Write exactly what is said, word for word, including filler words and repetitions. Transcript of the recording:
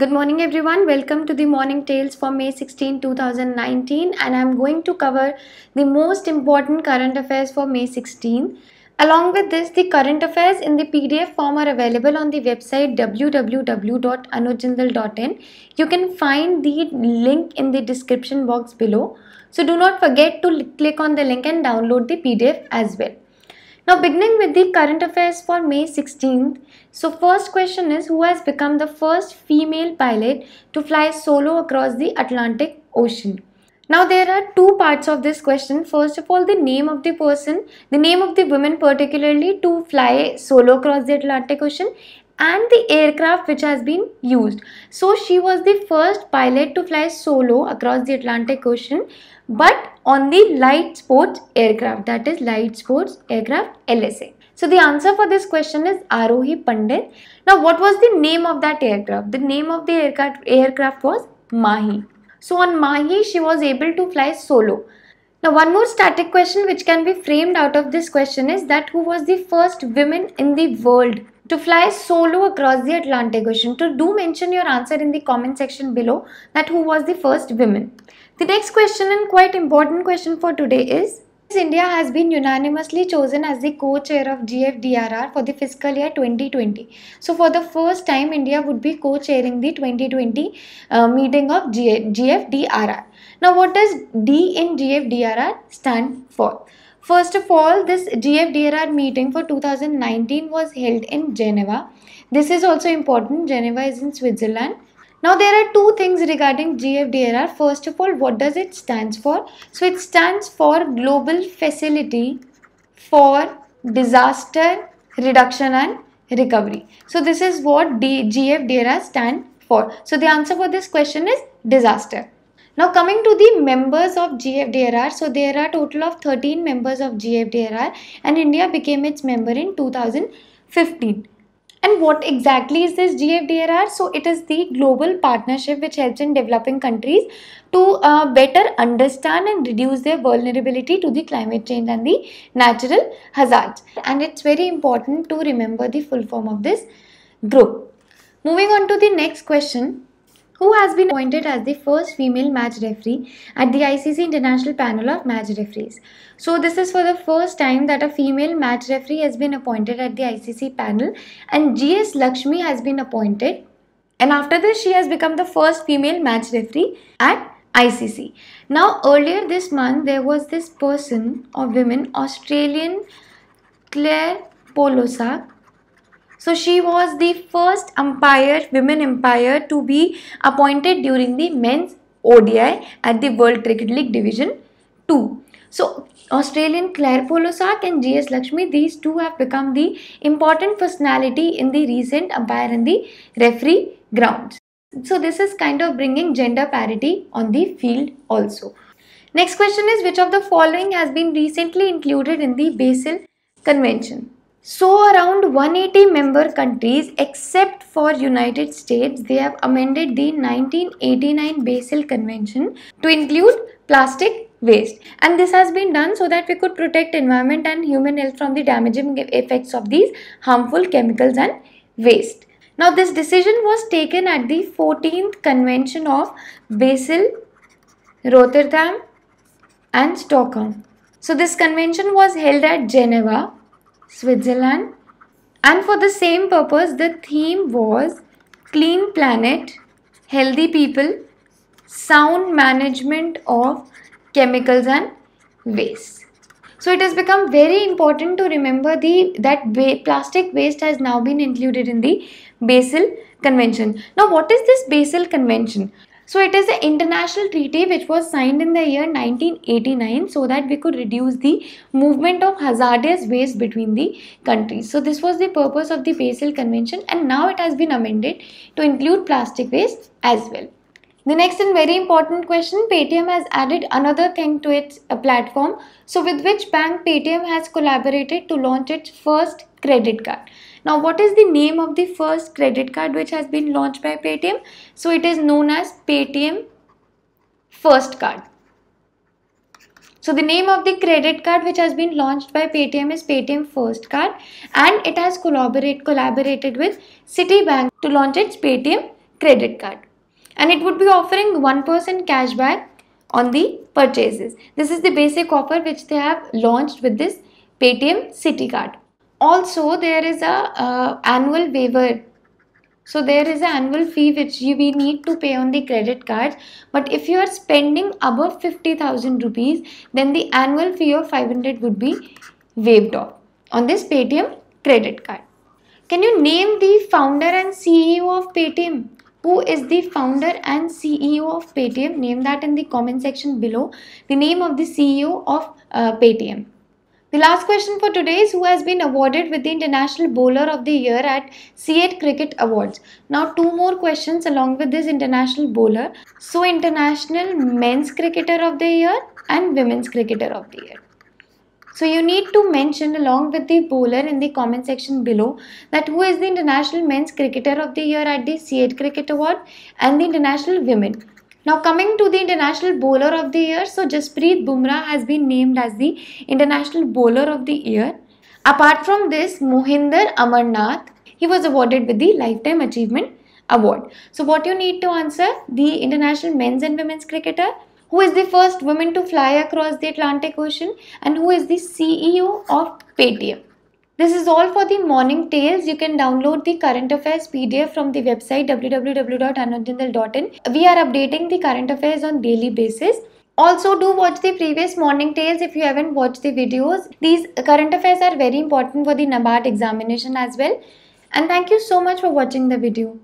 Good morning everyone, welcome to the Morning Tales for May sixteenth two thousand nineteen, and I am going to cover the most important current affairs for May sixteenth. Along with this, the current affairs in the P D F form are available on the website w w w dot anujjindal dot in. You can find the link in the description box below. So do not forget to click on the link and download the P D F as well. Now beginning with the current affairs for May sixteenth, so first question is, who has become the first female pilot to fly solo across the Atlantic Ocean? Now there are two parts of this question. First of all, the name of the person, the name of the woman particularly to fly solo across the Atlantic Ocean, and the aircraft which has been used. So she was the first pilot to fly solo across the Atlantic Ocean, but on the light sports aircraft, that is light sports aircraft L S A. So the answer for this question is Aarohi Pandit. Now what was the name of that aircraft? The name of the aircraft, aircraft was Mahi. So on Mahi she was able to fly solo. Now one more static question which can be framed out of this question is that who was the first woman in the world to fly solo across the Atlantic Ocean? So do mention your answer in the comment section below, that who was the first woman. The next question, and quite important question for today, is India has been unanimously chosen as the co-chair of G F D R R for the fiscal year twenty twenty. So for the first time India would be co-chairing the twenty twenty uh, meeting of G F D R R. Now what does D in G F D R R stand for? First of all, this G F D R R meeting for two thousand nineteen was held in Geneva. This is also important. Geneva is in Switzerland. Now there are two things regarding G F D R R. First of all, what does it stand for? So it stands for Global Facility for Disaster Reduction and Recovery. So this is what G F D R R stands for. So the answer for this question is disaster. Now coming to the members of G F D R R, so there are total of thirteen members of G F D R R, and India became its member in two thousand fifteen. And what exactly is this G F D R R? So it is the global partnership which helps in developing countries to uh, better understand and reduce their vulnerability to the climate change and the natural hazards. And it's very important to remember the full form of this group. Moving on to the next question. Who has been appointed as the first female match referee at the I C C International Panel of Match Referees? So this is for the first time that a female match referee has been appointed at the I C C panel, and G S Lakshmi has been appointed, and after this she has become the first female match referee at I C C. Now earlier this month there was this person or woman, Australian Claire Polosak. So she was the first umpire, women umpire, to be appointed during the men's O D I at the World Cricket League Division two. So Australian Claire Polosak and G S Lakshmi, these two have become the important personality in the recent umpire and the referee grounds. So this is kind of bringing gender parity on the field also. Next question is, which of the following has been recently included in the Basel Convention? So around one hundred eighty member countries except for United States, they have amended the nineteen eighty-nine Basel Convention to include plastic waste, and this has been done so that we could protect environment and human health from the damaging effects of these harmful chemicals and waste. Now this decision was taken at the fourteenth Convention of Basel, Rotterdam and Stockholm. So this convention was held at Geneva, Switzerland, and for the same purpose the theme was Clean Planet, Healthy People, Sound Management of Chemicals and Waste. So it has become very important to remember the that plastic waste has now been included in the Basel Convention. Now what is this Basel Convention? So it is an international treaty which was signed in the year nineteen eighty-nine so that we could reduce the movement of hazardous waste between the countries. So this was the purpose of the Basel Convention, and now it has been amended to include plastic waste as well. The next and very important question, Paytm has added another thing to its uh, platform. So with which bank Paytm has collaborated to launch its first credit card? Now what is the name of the first credit card which has been launched by Paytm? So it is known as Paytm First Card. So the name of the credit card which has been launched by Paytm is Paytm First Card, and it has collaborate, collaborated with Citibank to launch its Paytm credit card, and it would be offering one percent cashback on the purchases. This is the basic offer which they have launched with this Paytm City Card. Also, there is a uh, annual waiver. So there is an annual fee which you, we need to pay on the credit cards. But if you are spending above fifty thousand rupees, then the annual fee of five hundred would be waived off on this Paytm credit card. Can you name the founder and C E O of Paytm? Who is the founder and C E O of Paytm? Name that in the comment section below. The name of the C E O of uh, Paytm. The last question for today is who has been awarded with the International Bowler of the Year at C E A T Cricket Awards. Now two more questions along with this International Bowler. So International Men's Cricketer of the Year and Women's Cricketer of the Year. So you need to mention along with the bowler in the comment section below that who is the International Men's Cricketer of the Year at the C E A T Cricket Award and the International Women. Now coming to the International Bowler of the Year, so Jasprit Bumrah has been named as the International Bowler of the Year. Apart from this, Mohinder Amarnath, he was awarded with the Lifetime Achievement Award. So what you need to answer, the International Men's and Women's Cricketer, who is the first woman to fly across the Atlantic Ocean, and who is the C E O of Paytm. This is all for the morning tales. You can download the current affairs P D F from the website w w w dot anujjindal dot in. We are updating the current affairs on daily basis. Also do watch the previous morning tales if you haven't watched the videos. These current affairs are very important for the NABARD examination as well. And thank you so much for watching the video.